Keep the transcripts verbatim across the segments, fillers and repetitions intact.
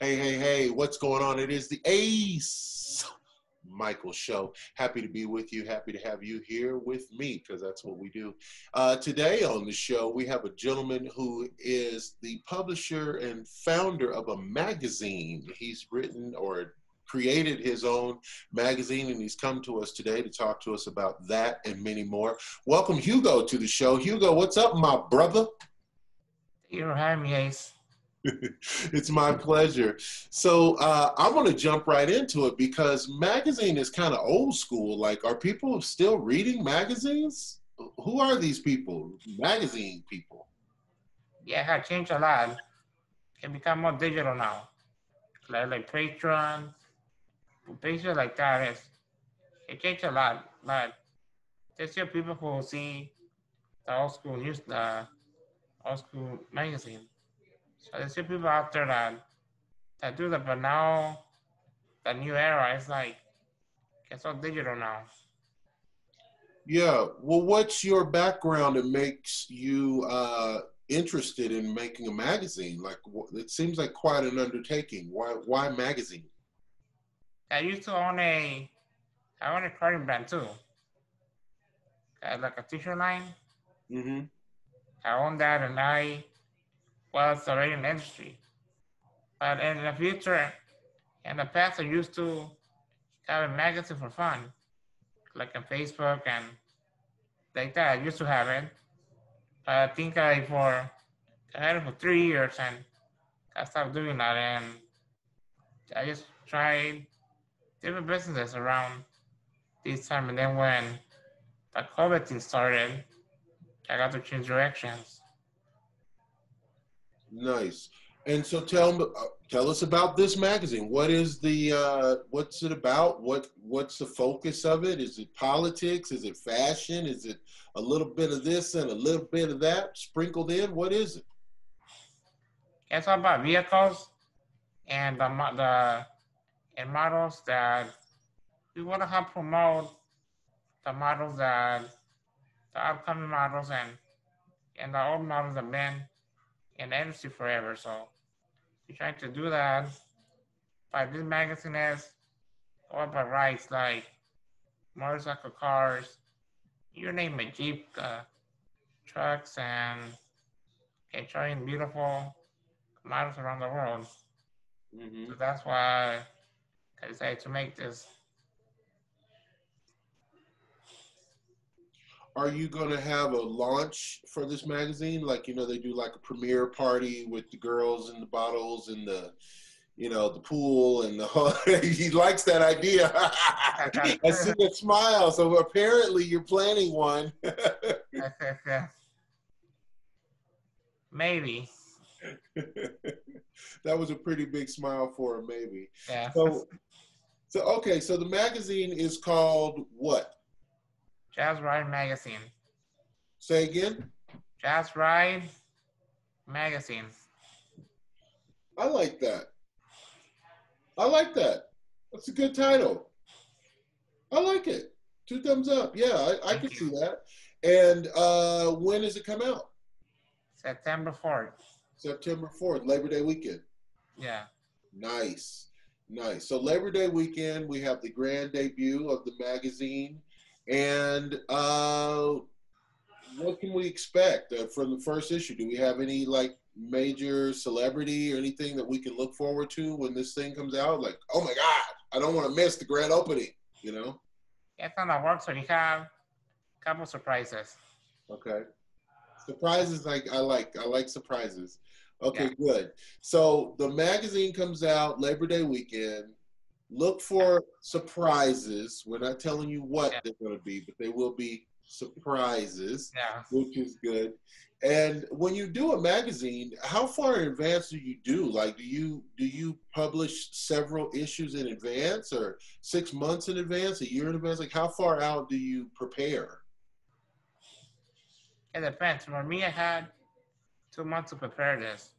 Hey, hey, hey, what's going on? It is the Ace Michaels Show. Happy to be with you. Happy to have you here with me, because that's what we do. Uh, today on the show, we have a gentleman who is the publisher and founder of a magazine. He's written or created his own magazine, and he's come to us today to talk to us about that and many more. Welcome, Hugo, to the show. Hugo, what's up, my brother? You're having me, Ace. It's my pleasure. So uh, I want to jump right into it, because magazine is kind of old school. Like, are people still reading magazines? Who are these people? Magazine people? Yeah, it has changed a lot. It become more digital now. Like, like Patreon, places like that. It's, it changed a lot. But there's still people who see the old school news, the old school magazine. So there's still people out there that, that do that, but now the new era is like, it's all digital now. Yeah, well, what's your background that makes you uh, interested in making a magazine? Like, it seems like quite an undertaking. Why why magazine? I used to own a, I own a clothing brand too. I had like a t-shirt line. Mm-hmm. I own that, and I, well, it's already an industry. But in the future, in the past, I used to have a magazine for fun, like on Facebook and like that. I used to have it. But I think I, for, I had it for three years, and I stopped doing that. And I just tried different businesses around this time. And then when the COVID thing started, I got to change directions. Nice. And so tell me, uh, tell us about this magazine. What is the, uh, what's it about? What, what's the focus of it? Is it politics? Is it fashion? Is it a little bit of this and a little bit of that sprinkled in? What is it? It's all about vehicles and the, the and models that we want to help promote, the models that, the upcoming models and, and the old models that have been in the industry forever. So we're trying to do that. But this magazine is all about rides, like motorcycle, cars, you name it, Jeep, uh, trucks, and enjoying beautiful models around the world. Mm-hmm. So that's why I decided to make this. Are you going to have a launch for this magazine? Like, you know, they do like a premiere party with the girls and the bottles and the, you know, the pool and the whole, he likes that idea. I see that smile. So apparently you're planning one. Maybe. That was a pretty big smile for him, maybe. Yeah. So, so, okay. So the magazine is called what? Just Ride Magazine. Say again? Just Ride Magazine. I like that. I like that. That's a good title. I like it. Two thumbs up. Yeah, I, I can see that. And uh, when does it come out? September fourth. September fourth, Labor Day weekend. Yeah. Nice. Nice. So Labor Day weekend, we have the grand debut of the magazine. And uh, what can we expect uh, from the first issue? Do we have any like major celebrity or anything that we can look forward to when this thing comes out? Like, oh my God, I don't want to miss the grand opening, you know? It's on the works, so we have a couple surprises. Okay. Surprises, like I like. I like surprises. Okay, yeah. Good. So the magazine comes out Labor Day weekend. Look for surprises. We're not telling you what yeah. they're going to be, but they will be surprises, yeah. which is good. And when you do a magazine, how far in advance do you do? Like, do you do you publish several issues in advance, or six months in advance, a year in advance? Like, how far out do you prepare? It depends. For me, I had two months to prepare this.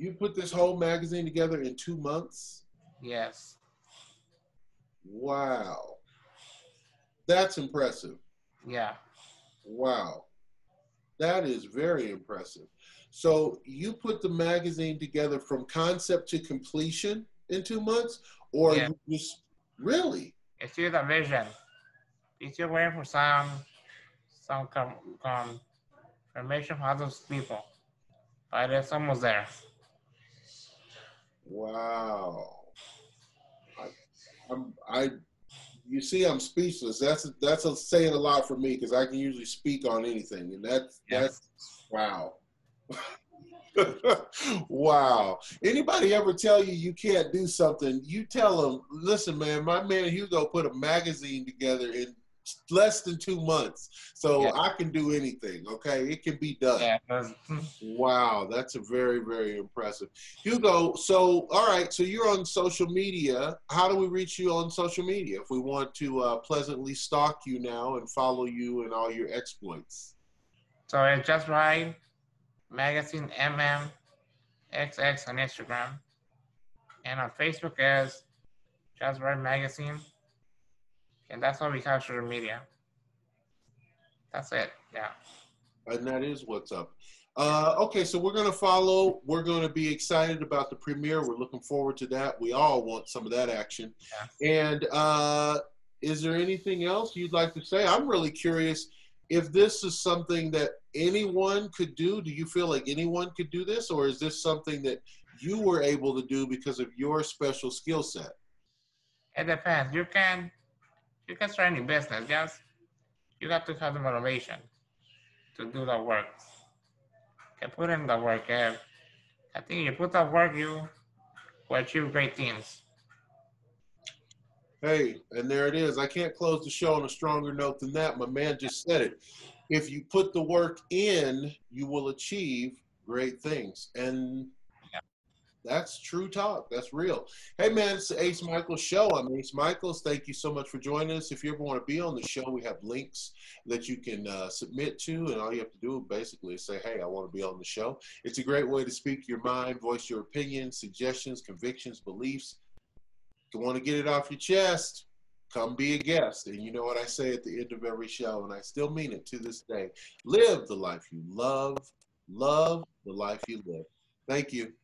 You put this whole magazine together in two months? Yes. Wow. That's impressive. Yeah. Wow. That is very impressive. So you put the magazine together from concept to completion in two months, or yeah. you just really? It's your vision. It's your way for some some com, com, information for other people. But it's almost there. Wow. I, I'm, I, you see, I'm speechless. That's a, that's a, saying a lot for me because I can usually speak on anything, and that's yes. that's wow. Wow. Anybody ever tell you you can't do something, you tell them, listen, man, my man Hugo put a magazine together in less than two months. So yeah. I can do anything, okay? It can be done. Yeah. Wow, that's a very, very impressive. Hugo, so, all right, so you're on social media. How do we reach you on social media if we want to uh, pleasantly stalk you now and follow you and all your exploits? So it's Just Ride Magazine M M X X on Instagram, and on Facebook as Just Ride Magazine, and that's how we capture the media. That's it, yeah. And that is what's up. Uh, okay, so we're gonna follow. We're gonna be excited about the premiere. We're looking forward to that. We all want some of that action. Yeah. And uh, is there anything else you'd like to say? I'm really curious. If this is something that anyone could do, do you feel like anyone could do this? Or is this something that you were able to do because of your special skill set? It depends. You can, you can start any business, yes. You have to have the motivation to do the work. You can put in the work. I think you put the work, you will achieve great things. Hey, and there it is. I can't close the show on a stronger note than that. My man just said it. If you put the work in, you will achieve great things. And yeah. that's true talk. That's real. Hey, man, it's the Ace Michaels Show. I'm Ace Michaels. Thank you so much for joining us. If you ever want to be on the show, we have links that you can uh, submit to. And all you have to do basically is say, hey, I want to be on the show. It's a great way to speak your mind, voice your opinions, suggestions, convictions, beliefs. You want to get it off your chest, come be a guest. And you know what I say at the end of every show, and I still mean it to this day. Live the life you love. Love the life you live. Thank you.